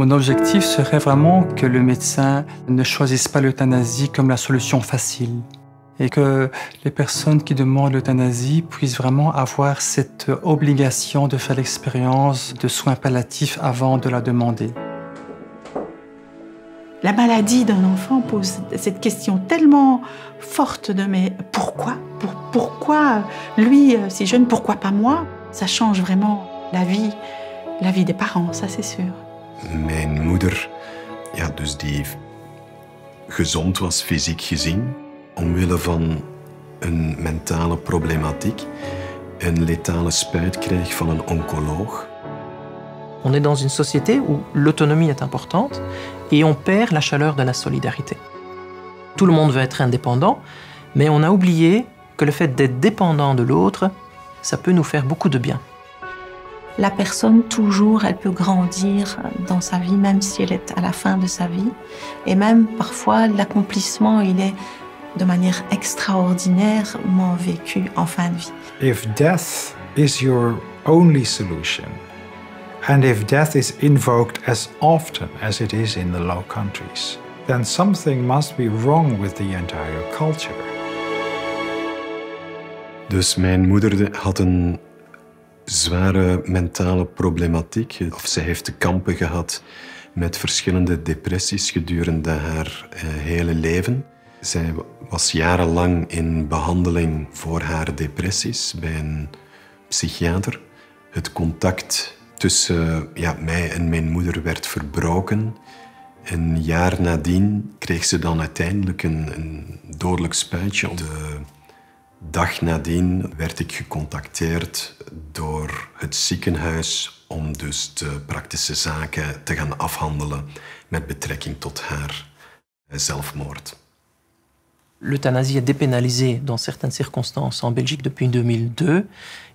Mon objectif serait vraiment que le médecin ne choisisse pas l'euthanasie comme la solution facile et que les personnes qui demandent l'euthanasie puissent vraiment avoir cette obligation de faire l'expérience de soins palliatifs avant de la demander. La maladie d'un enfant pose cette question tellement forte de « mais pourquoi ? Pourquoi lui si jeune, pourquoi pas moi ?» Ça change vraiment la vie des parents, ça c'est sûr. Mijn moeder, ja, dus die gezond was fysiek gezien, omwille van een mentale problematiek, een letale spuit kreeg van een oncoloog. On est dans une société où l'autonomie est importante et on perd la chaleur de la solidarité. Tout le monde veut être indépendant, mais on a oublié que le fait d'être dépendant de l'autre, ça peut nous faire beaucoup de bien. La personne, toujours, elle peut grandir dans sa vie, même si elle est à la fin de sa vie. Et même, parfois, l'accomplissement, il est de manière extraordinairement vécu en fin de vie. If death is your only solution, and if death is invoked as often as it is in the Low Countries, then something must be wrong with the entire culture. Dus mijn moeder had een zware mentale problematiek. Of zij heeft te kampen gehad met verschillende depressies gedurende haar hele leven. Zij was jarenlang in behandeling voor haar depressies bij een psychiater. Het contact tussen mij en mijn moeder werd verbroken. Een jaar nadien kreeg ze dan uiteindelijk een dodelijk spuitje. De dag nadien werd ik gecontacteerd door het ziekenhuis om dus de praktische zaken te gaan afhandelen met betrekking tot haar zelfmoord. L'euthanasie est dépénalisée dans certaines circonstances en Belgique depuis 2002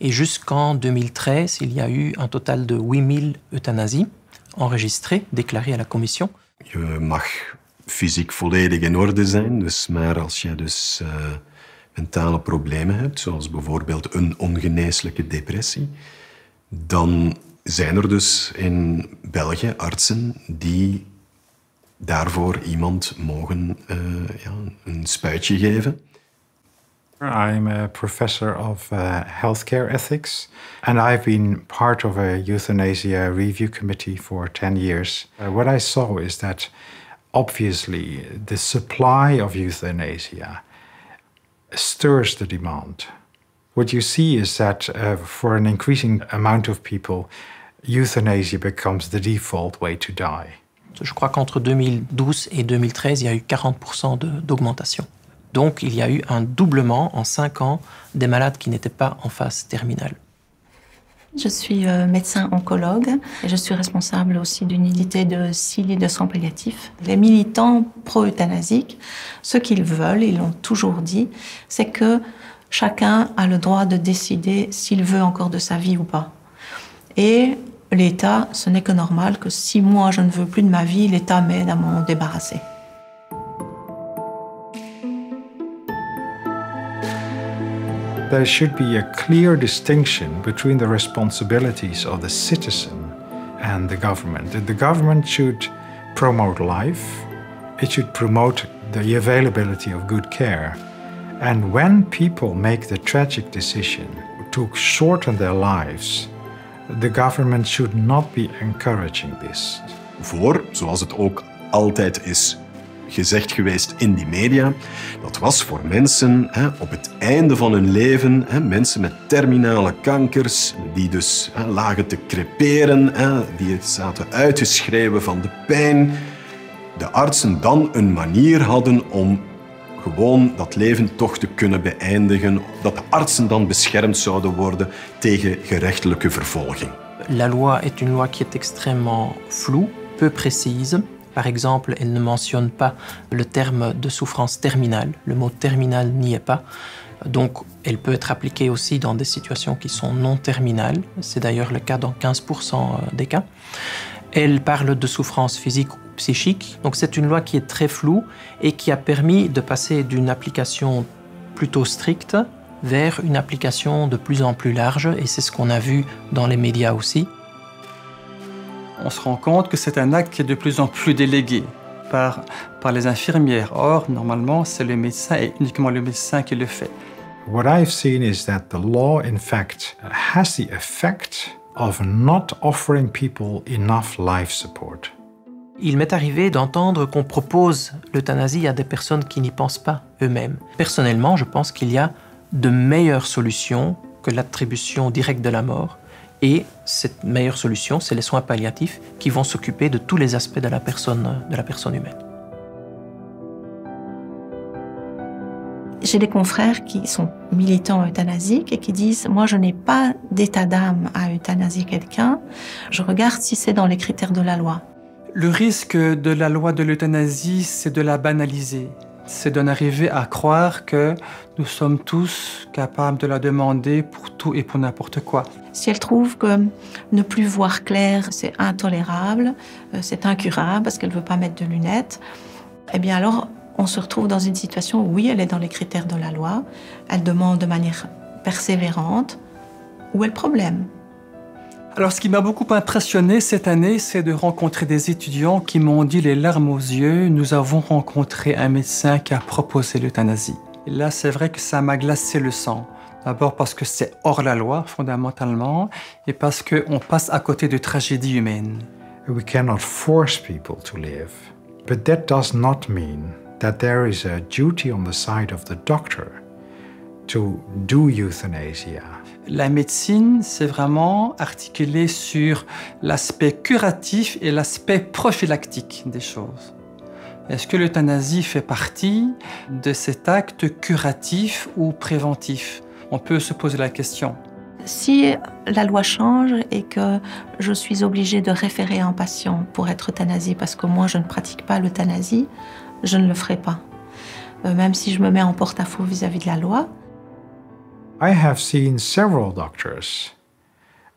et jusqu'en 2013, il y a eu un total de 8000 euthanasies enregistrées, déclarées à la commission. Je mag fysiek volledig in orde zijn, dus maar als je dus mentale problemen hebt, zoals bijvoorbeeld een ongeneeslijke depressie, dan zijn er dus in België artsen die daarvoor iemand mogen een spuitje geven. I'm a professor of healthcare ethics and I've been part of a euthanasia review committee for 10 years. What I saw is that obviously the supply of euthanasia stirs the demand. What you see is that for an increasing amount of people, euthanasia becomes the default way to die. Je crois qu'entre 2012 et 2013, il y a eu 40% d'augmentation. Donc il y a eu un doublement en 5 ans des malades qui n'étaient pas en phase terminale. Je suis médecin oncologue et je suis responsable aussi d'une unité de 6 lits de soins palliatifs. Les militants pro-euthanasiques, ce qu'ils veulent, ils l'ont toujours dit, c'est que chacun a le droit de décider s'il veut encore de sa vie ou pas. Et l'État, ce n'est que normal que si moi je ne veux plus de ma vie, l'État m'aide à m'en débarrasser. There should be a clear distinction between the responsibilities of the citizen and the government. The government should promote life, it should promote the availability of good care. And when people make the tragic decision to shorten their lives, the government should not be encouraging this. Voor, zoals het ook altijd is gezegd geweest in die media, dat was voor mensen op het einde van hun leven, mensen met terminale kankers, die dus lagen te creperen, die zaten uit te schreeuwen van de pijn, de artsen dan een manier hadden om gewoon dat leven toch te kunnen beëindigen, dat de artsen dan beschermd zouden worden tegen gerechtelijke vervolging. La loi est une loi qui est extrêmement floue, peu précise. Par exemple, elle ne mentionne pas le terme de souffrance terminale. Le mot terminal n'y est pas. Donc, elle peut être appliquée aussi dans des situations qui sont non terminales. C'est d'ailleurs le cas dans 15% des cas. Elle parle de souffrance physique ou psychique. Donc, c'est une loi qui est très floue et qui a permis de passer d'une application plutôt stricte vers une application de plus en plus large. Et c'est ce qu'on a vu dans les médias aussi. on se rend compte que c'est un acte qui est de plus en plus délégué par les infirmières. Or, normalement, c'est le médecin et uniquement le médecin qui le fait. What I've seen is that the law, in fact, has the effect of not offering people enough life support. Il m'est arrivé d'entendre qu'on propose l'euthanasie à des personnes qui n'y pensent pas eux-mêmes. Personnellement, je pense qu'il y a de meilleures solutions que l'attribution directe de la mort. Et cette meilleure solution, c'est les soins palliatifs qui vont s'occuper de tous les aspects de la personne humaine. J'ai des confrères qui sont militants euthanasiques et qui disent « Moi, je n'ai pas d'état d'âme à euthanasier quelqu'un. Je regarde si c'est dans les critères de la loi. » Le risque de la loi de l'euthanasie, c'est de la banaliser. C'est d'en arriver à croire que nous sommes tous capables de la demander pour tout et pour n'importe quoi. Si elle trouve que ne plus voir clair, c'est intolérable, c'est incurable parce qu'elle ne veut pas mettre de lunettes, eh bien alors on se retrouve dans une situation où oui, elle est dans les critères de la loi, elle demande de manière persévérante. Où est le problème? Alors ce qui m'a beaucoup impressionné cette année, c'est de rencontrer des étudiants qui m'ont dit les larmes aux yeux, nous avons rencontré un médecin qui a proposé l'euthanasie. Et là, c'est vrai que ça m'a glacé le sang. D'abord parce que c'est hors la loi, fondamentalement, et parce qu'on passe à côté de tragédies humaines. We cannot force people to live, but that does not mean that there is a duty on the side of the doctor to do euthanasia. La médecine, c'est vraiment articulé sur l'aspect curatif et l'aspect prophylactique des choses. Est-ce que l'euthanasie fait partie de cet acte curatif ou préventif? On peut se poser la question. Si la loi change et que je suis obligée de référer un patient pour être euthanasié parce que moi je ne pratique pas l'euthanasie, je ne le ferai pas. Même si je me mets en porte-à-faux vis-à-vis de la loi. I have seen several doctors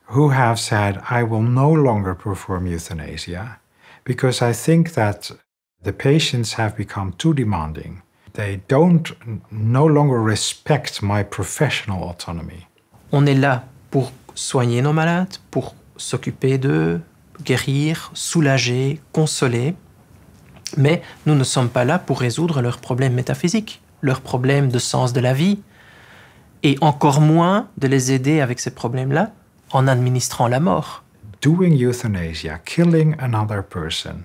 who have said, I will no longer perform euthanasia because I think that the patients have become too demanding. They no longer respect my professional autonomy. On est là pour soigner nos malades, pour s'occuper d'eux, guérir, soulager, consoler. Mais nous ne sommes pas là pour résoudre leurs problèmes métaphysiques, leurs problèmes de sens de la vie, et encore moins de les aider avec ces problèmes-là en administrant la mort. Doing euthanasia, killing another person,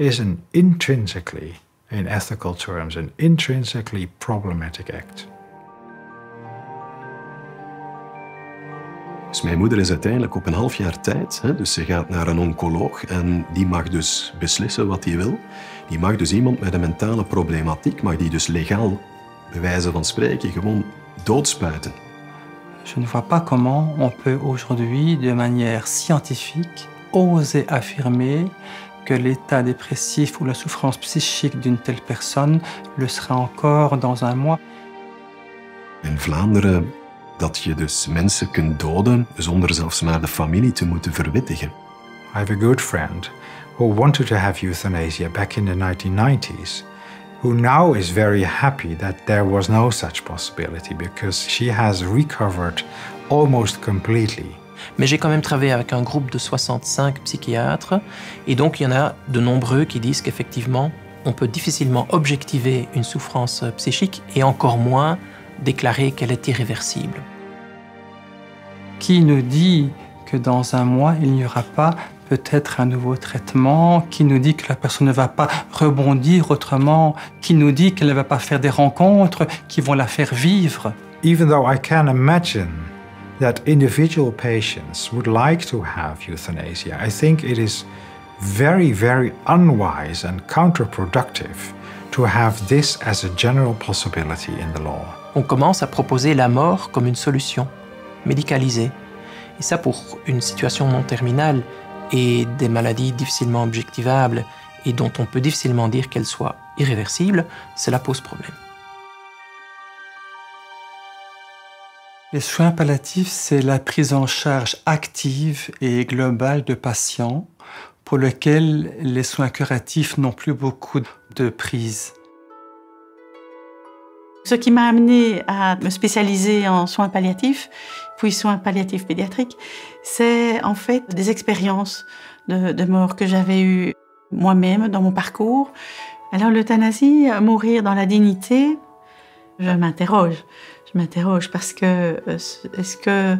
is an intrinsically, in ethical terms, an intrinsically problematic act. Dus mijn moeder is uiteindelijk op een half jaar tijd, dus ze gaat naar een oncoloog en die mag dus beslissen wat hij wil. Die mag dus iemand met een mentale problematiek, mag die dus legaal, bij wijze van spreken, gewoon doodspuiten. Je ne vois pas comment on peut aujourd'hui, de manière scientifique, oser affirmer que l'état dépressif ou la souffrance psychique d'une telle personne le sera encore dans un mois. In Vlaanderen dat je dus mensen kunt doden zonder zelfs maar de familie te moeten verwittigen. I have a good friend who wanted to have euthanasia back in the 1990s, who now is very happy that there was no such possibility because she has recovered almost completely. Mais j'ai quand même travaillé avec un groupe de 65 psychiatres et donc il y en a de nombreux qui disent qu'effectivement on peut difficilement objectiver une souffrance psychique et encore moins déclarer qu'elle est irréversible. Qui nous dit que dans un mois il n'y aura pas peut-être un nouveau traitement? Qui nous dit que la personne ne va pas rebondir autrement? Qui nous dit qu'elle ne va pas faire des rencontres qui vont la faire vivre? Even though I can imagine that individual patients would like to have euthanasia, I think it is very, very unwise and counterproductive to have this as a general possibility in the law. On commence à proposer la mort comme une solution médicalisée. Et ça pour une situation non terminale et des maladies difficilement objectivables et dont on peut difficilement dire qu'elles soient irréversibles, cela pose problème. Les soins palliatifs, c'est la prise en charge active et globale de patients pour lesquels les soins curatifs n'ont plus beaucoup de prise. Ce qui m'a amenée à me spécialiser en soins palliatifs, puis soins palliatifs pédiatriques, c'est en fait des expériences de mort que j'avais eues moi-même dans mon parcours. Alors l'euthanasie, mourir dans la dignité, je m'interroge parce que est-ce que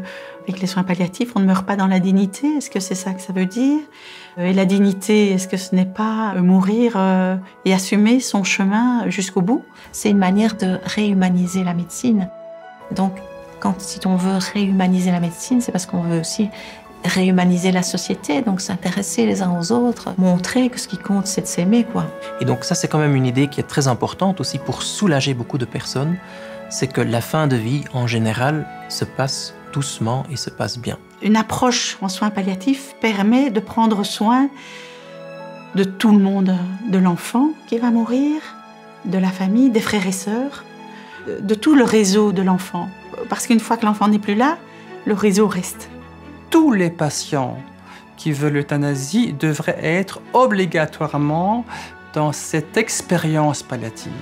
avec les soins palliatifs, on ne meurt pas dans la dignité? Est-ce que c'est ça que ça veut dire? Et la dignité, est-ce que ce n'est pas mourir et assumer son chemin jusqu'au bout? C'est une manière de réhumaniser la médecine. Donc, si on veut réhumaniser la médecine, c'est parce qu'on veut aussi réhumaniser la société, donc s'intéresser les uns aux autres, montrer que ce qui compte, c'est de s'aimer, quoi. Et donc ça, c'est quand même une idée qui est très importante aussi pour soulager beaucoup de personnes, c'est que la fin de vie, en général, se passe doucement et se passe bien. Une approche en soins palliatifs permet de prendre soin de tout le monde, de l'enfant qui va mourir, de la famille, des frères et sœurs, de tout le réseau de l'enfant. Parce qu'une fois que l'enfant n'est plus là, le réseau reste. Tous les patients qui veulent l'euthanasie devraient être obligatoirement dans cette expérience palliative.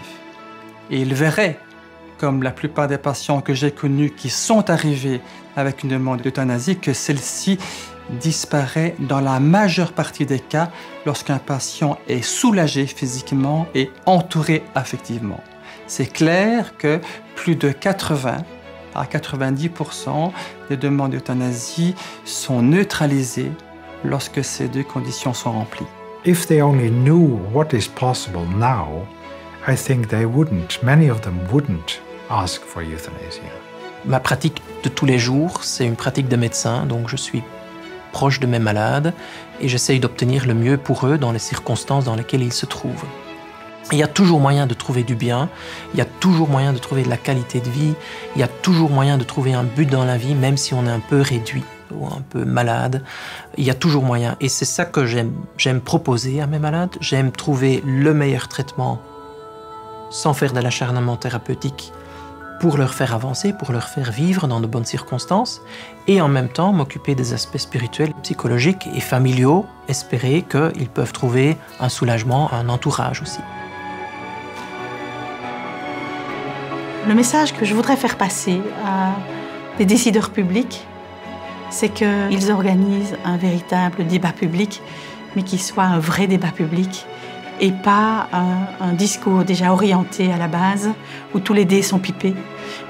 Et ils verraient, comme la plupart des patients que j'ai connus qui sont arrivés avec une demande d'euthanasie, que celle-ci disparaît dans la majeure partie des cas lorsqu'un patient est soulagé physiquement et entouré affectivement. C'est clair que plus de 80 à 90% des demandes d'euthanasie sont neutralisées lorsque ces deux conditions sont remplies. If they only knew what is possible now, I think they wouldn't, many of them wouldn't ask for euthanasia. Ma pratique de tous les jours, c'est une pratique de médecin, donc je suis proche de mes malades et j'essaye d'obtenir le mieux pour eux dans les circonstances dans lesquelles ils se trouvent. Il y a toujours moyen de trouver du bien, il y a toujours moyen de trouver de la qualité de vie, il y a toujours moyen de trouver un but dans la vie, même si on est un peu réduit ou un peu malade, il y a toujours moyen. Et c'est ça que j'aime proposer à mes malades, j'aime trouver le meilleur traitement sans faire de l'acharnement thérapeutique pour leur faire avancer, pour leur faire vivre dans de bonnes circonstances, et en même temps m'occuper des aspects spirituels, psychologiques et familiaux, espérer qu'ils peuvent trouver un soulagement, un entourage aussi. Le message que je voudrais faire passer à des décideurs publics, c'est qu'ils organisent un véritable débat public, mais qu'il soit un vrai débat public et pas un discours déjà orienté à la base, où tous les dés sont pipés.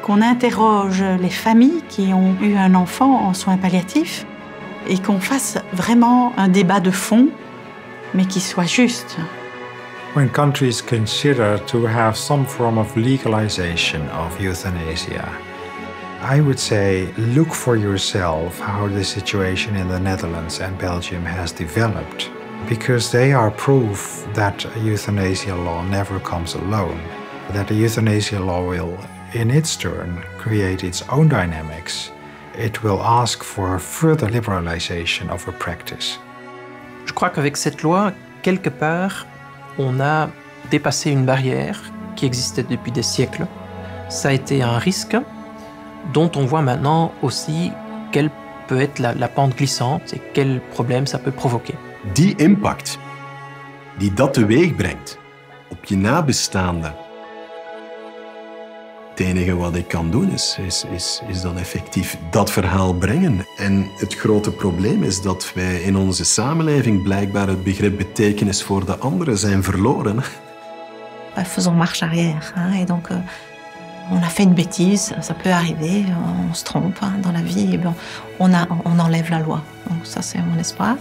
Qu'on interroge les familles qui ont eu un enfant en soins palliatifs et qu'on fasse vraiment un débat de fond, mais qui soit juste. When countries consider to have some form of legalization of euthanasia, I would say look for yourself how the situation in the Netherlands and Belgium has developed, because they are proof that a euthanasia law never comes alone, that a euthanasia law will, in its turn, create its own dynamics. It will ask for further liberalization of a practice. Je crois qu'avec cette loi, quelque part, on a dépassé une barrière qui existait depuis des siècles. Ça a été un risque dont on voit maintenant aussi quelle peut être la pente glissante et quel problème ça peut provoquer. Die impact die dat teweeg brengt op je nabestaanden. Het enige wat ik kan doen is dan effectief dat verhaal brengen. En het grote probleem is dat wij in onze samenleving blijkbaar het begrip betekenis voor de anderen zijn verloren. Bah, faisons marche arrière, hein, et donc on a fait une bêtise, ça peut arriver, on se trompe, hein, dans la vie, et bien, on enlève la loi. Donc ça c'est mon espoir.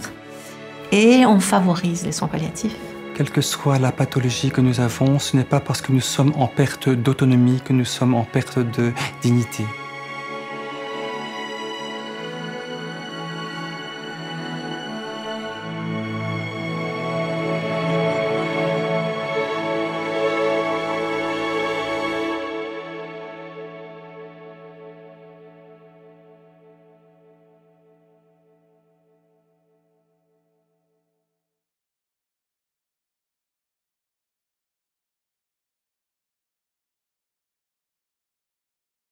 Et on favorise les soins palliatifs. Quelle que soit la pathologie que nous avons, ce n'est pas parce que nous sommes en perte d'autonomie que nous sommes en perte de dignité.